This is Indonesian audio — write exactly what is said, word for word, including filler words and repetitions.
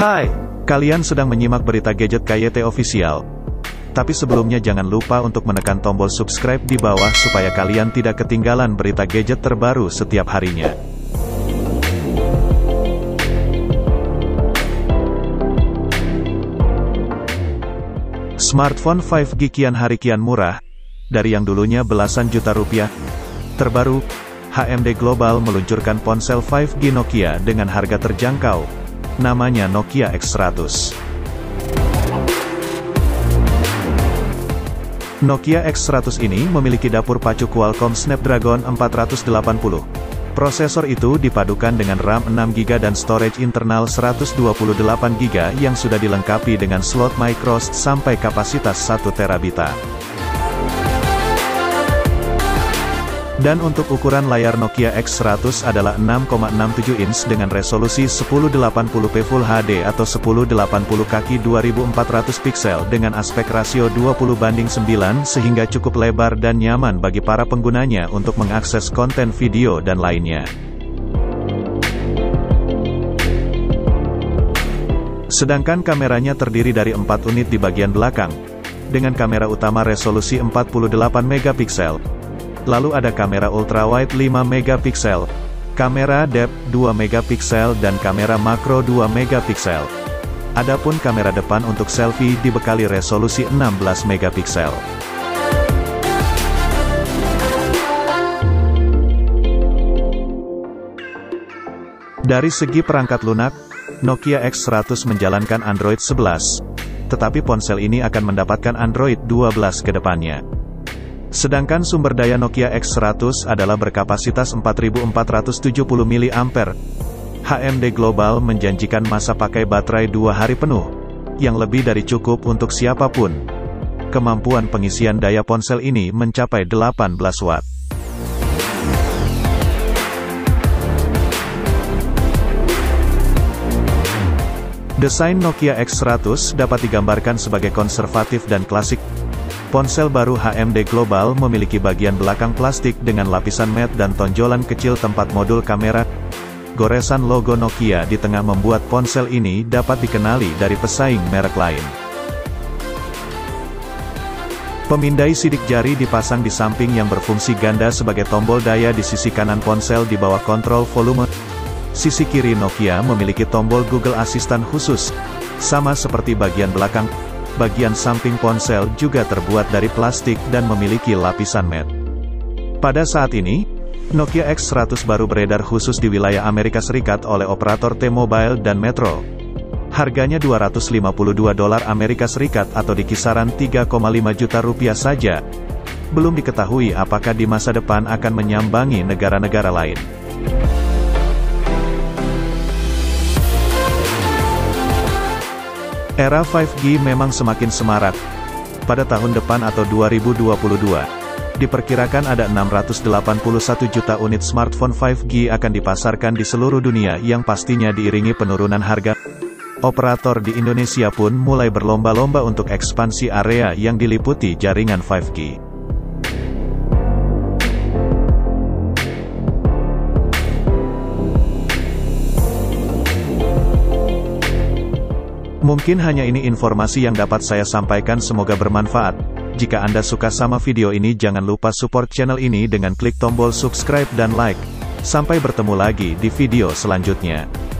Hai, kalian sedang menyimak berita gadget K Y T Official. Tapi sebelumnya jangan lupa untuk menekan tombol subscribe di bawah supaya kalian tidak ketinggalan berita gadget terbaru setiap harinya. Smartphone lima G kian hari kian murah, dari yang dulunya belasan juta rupiah. Terbaru, H M D Global meluncurkan ponsel lima G Nokia dengan harga terjangkau. Namanya Nokia X seratus. Nokia X seratus ini memiliki dapur pacu Qualcomm Snapdragon empat ratus delapan puluh. Prosesor itu dipadukan dengan RAM enam giga dan storage internal seratus dua puluh delapan giga yang sudah dilengkapi dengan slot microSD sampai kapasitas satu terabit. Dan untuk ukuran layar Nokia X seratus adalah enam koma enam tujuh inch dengan resolusi seribu delapan puluh p Full H D atau seribu delapan puluh kali dua ribu empat ratus piksel dengan aspek rasio dua puluh banding sembilan sehingga cukup lebar dan nyaman bagi para penggunanya untuk mengakses konten video dan lainnya. Sedangkan kameranya terdiri dari empat unit di bagian belakang, dengan kamera utama resolusi empat puluh delapan megapiksel, lalu ada kamera ultrawide lima megapiksel, kamera depth dua megapiksel dan kamera makro dua megapiksel. Adapun kamera depan untuk selfie dibekali resolusi enam belas megapiksel. Dari segi perangkat lunak, Nokia X seratus menjalankan Android sebelas, tetapi ponsel ini akan mendapatkan Android dua belas ke depannya. Sedangkan sumber daya Nokia X seratus adalah berkapasitas empat ribu empat ratus tujuh puluh miliampere-jam. H M D Global menjanjikan masa pakai baterai dua hari penuh, yang lebih dari cukup untuk siapapun. Kemampuan pengisian daya ponsel ini mencapai delapan belas watt. Desain Nokia X seratus dapat digambarkan sebagai konservatif dan klasik. Ponsel baru H M D Global memiliki bagian belakang plastik dengan lapisan matte dan tonjolan kecil tempat modul kamera. Goresan logo Nokia di tengah membuat ponsel ini dapat dikenali dari pesaing merek lain. Pemindai sidik jari dipasang di samping yang berfungsi ganda sebagai tombol daya di sisi kanan ponsel di bawah kontrol volume. Sisi kiri Nokia memiliki tombol Google Assistant khusus, sama seperti bagian belakang. Bagian samping ponsel juga terbuat dari plastik dan memiliki lapisan matte. Pada saat ini, Nokia X seratus baru beredar khusus di wilayah Amerika Serikat oleh operator T-Mobile dan Metro. Harganya dua ratus lima puluh dua dolar Amerika Serikat atau di kisaran tiga koma lima juta rupiah saja. Belum diketahui apakah di masa depan akan menyambangi negara-negara lain. Era lima G memang semakin semarak. Pada tahun depan atau dua ribu dua puluh dua, diperkirakan ada enam ratus delapan puluh satu juta unit smartphone lima G akan dipasarkan di seluruh dunia yang pastinya diiringi penurunan harga. Operator di Indonesia pun mulai berlomba-lomba untuk ekspansi area yang diliputi jaringan lima G. Mungkin hanya ini informasi yang dapat saya sampaikan, semoga bermanfaat. Jika Anda suka sama video ini jangan lupa support channel ini dengan klik tombol subscribe dan like. Sampai bertemu lagi di video selanjutnya.